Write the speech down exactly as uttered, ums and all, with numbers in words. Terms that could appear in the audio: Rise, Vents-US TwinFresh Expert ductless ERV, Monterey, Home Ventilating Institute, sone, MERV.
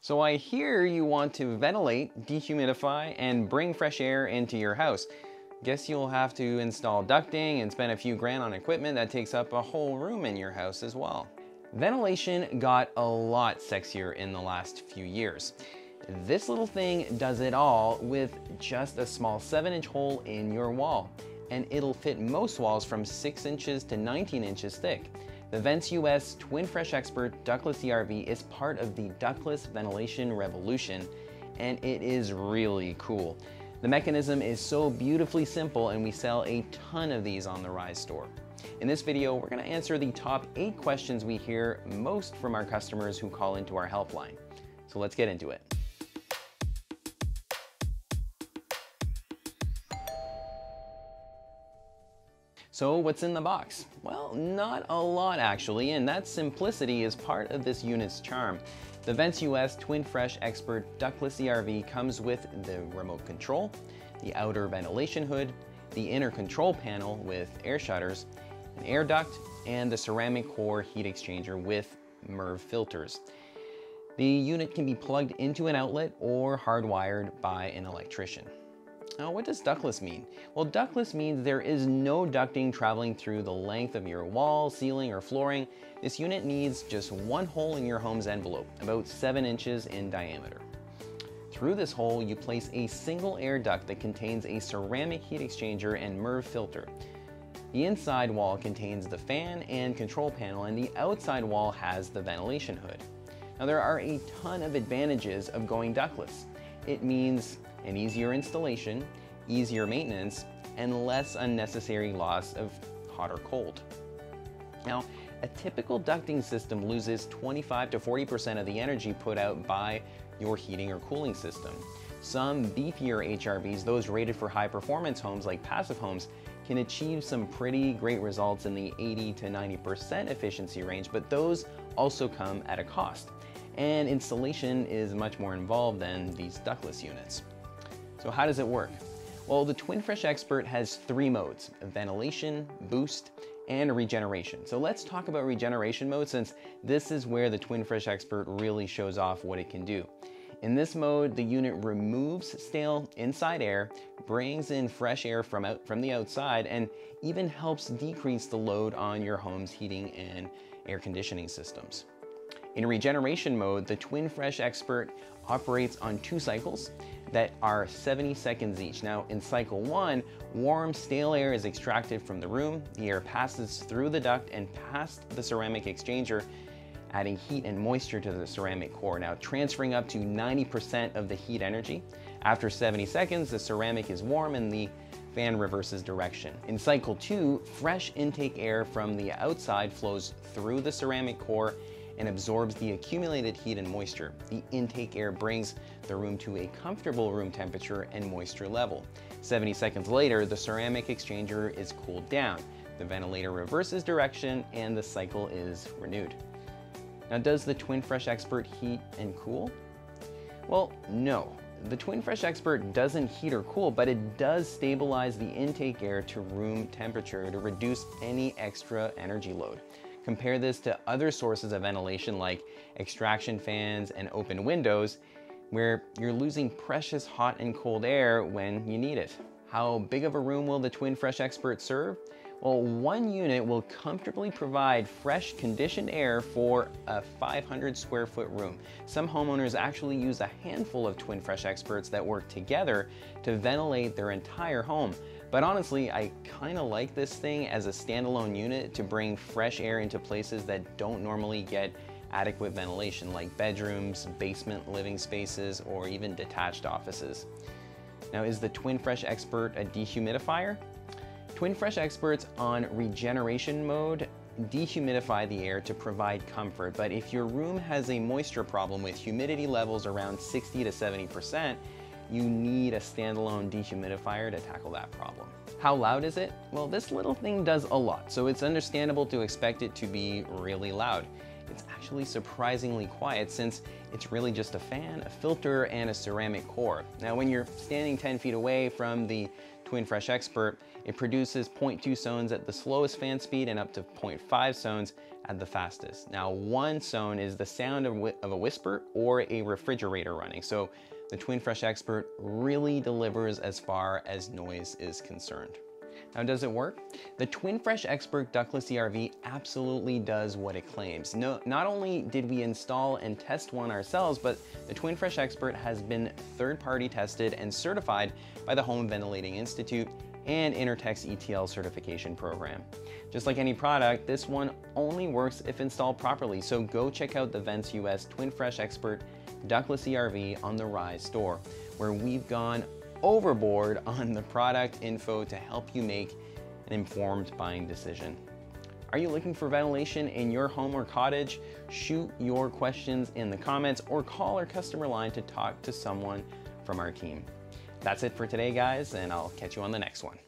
So I hear you want to ventilate, dehumidify, and bring fresh air into your house. Guess you'll have to install ducting and spend a few grand on equipment that takes up a whole room in your house as well. Ventilation got a lot sexier in the last few years. This little thing does it all with just a small seven inch hole in your wall, and it'll fit most walls from six inches to nineteen inches thick. The Vents-U S TwinFresh Expert ductless E R V is part of the ductless ventilation revolution, and it is really cool. The mechanism is so beautifully simple, and we sell a ton of these on the Rise store. In this video, we're going to answer the top eight questions we hear most from our customers who call into our helpline. So let's get into it. So what's in the box? Well, not a lot actually, and that simplicity is part of this unit's charm. The Vents-U S TwinFresh Expert ductless E R V comes with the remote control, the outer ventilation hood, the inner control panel with air shutters, an air duct, and the ceramic core heat exchanger with MERV filters. The unit can be plugged into an outlet or hardwired by an electrician. Now, what does ductless mean? Well, ductless means there is no ducting traveling through the length of your wall, ceiling, or flooring. This unit needs just one hole in your home's envelope, about seven inches in diameter. Through this hole, you place a single air duct that contains a ceramic heat exchanger and MERV filter. The inside wall contains the fan and control panel, and the outside wall has the ventilation hood. Now, there are a ton of advantages of going ductless. It means an easier installation, easier maintenance, and less unnecessary loss of hot or cold. Now, a typical ducting system loses twenty-five to forty percent of the energy put out by your heating or cooling system. Some beefier H R Vs, those rated for high performance homes like passive homes, can achieve some pretty great results in the eighty to ninety percent efficiency range, but those also come at a cost. And installation is much more involved than these ductless units. So how does it work? Well, the TwinFresh Expert has three modes: ventilation, boost, and regeneration. So let's talk about regeneration mode, since this is where the TwinFresh Expert really shows off what it can do. In this mode, the unit removes stale inside air, brings in fresh air from, out, from the outside, and even helps decrease the load on your home's heating and air conditioning systems. In regeneration mode, the TwinFresh Expert operates on two cycles that are seventy seconds each. Now, in cycle one, warm, stale air is extracted from the room. The air passes through the duct and past the ceramic exchanger, adding heat and moisture to the ceramic core, now transferring up to ninety percent of the heat energy. After seventy seconds, the ceramic is warm and the fan reverses direction. In cycle two, fresh intake air from the outside flows through the ceramic core and absorbs the accumulated heat and moisture. The intake air brings the room to a comfortable room temperature and moisture level. seventy seconds later, the ceramic exchanger is cooled down, the ventilator reverses direction, and the cycle is renewed. Now, does the TwinFresh Expert heat and cool? Well, no. The TwinFresh Expert doesn't heat or cool, but it does stabilize the intake air to room temperature to reduce any extra energy load. Compare this to other sources of ventilation like extraction fans and open windows, where you're losing precious hot and cold air when you need it. How big of a room will the TwinFresh Expert serve? Well, one unit will comfortably provide fresh conditioned air for a five hundred square foot room. Some homeowners actually use a handful of TwinFresh Experts that work together to ventilate their entire home. But honestly, I kind of like this thing as a standalone unit to bring fresh air into places that don't normally get adequate ventilation, like bedrooms, basement living spaces, or even detached offices. Now, is the TwinFresh Expert a dehumidifier? TwinFresh Experts on regeneration mode dehumidify the air to provide comfort, but if your room has a moisture problem with humidity levels around sixty to seventy percent, you need a standalone dehumidifier to tackle that problem. How loud is it? Well, this little thing does a lot, so it's understandable to expect it to be really loud. It's actually surprisingly quiet, since it's really just a fan, a filter, and a ceramic core. Now, when you're standing ten feet away from the TwinFresh Expert, it produces zero point two seconds at the slowest fan speed and up to zero point five seconds at the fastest. Now, one sone is the sound of a whisper or a refrigerator running. So the TwinFresh Expert really delivers as far as noise is concerned. Now, does it work? The TwinFresh Expert ductless E R V absolutely does what it claims. No, not only did we install and test one ourselves, but the TwinFresh Expert has been third-party tested and certified by the Home Ventilating Institute and Intertech's E T L certification program. Just like any product, this one only works if installed properly, so go check out the Vents-U S TwinFresh Expert ductless E R V on the Rise store, where we've gone overboard on the product info to help you make an informed buying decision. Are you looking for ventilation in your home or cottage? Shoot your questions in the comments or call our customer line to talk to someone from our team. That's it for today, guys, and I'll catch you on the next one.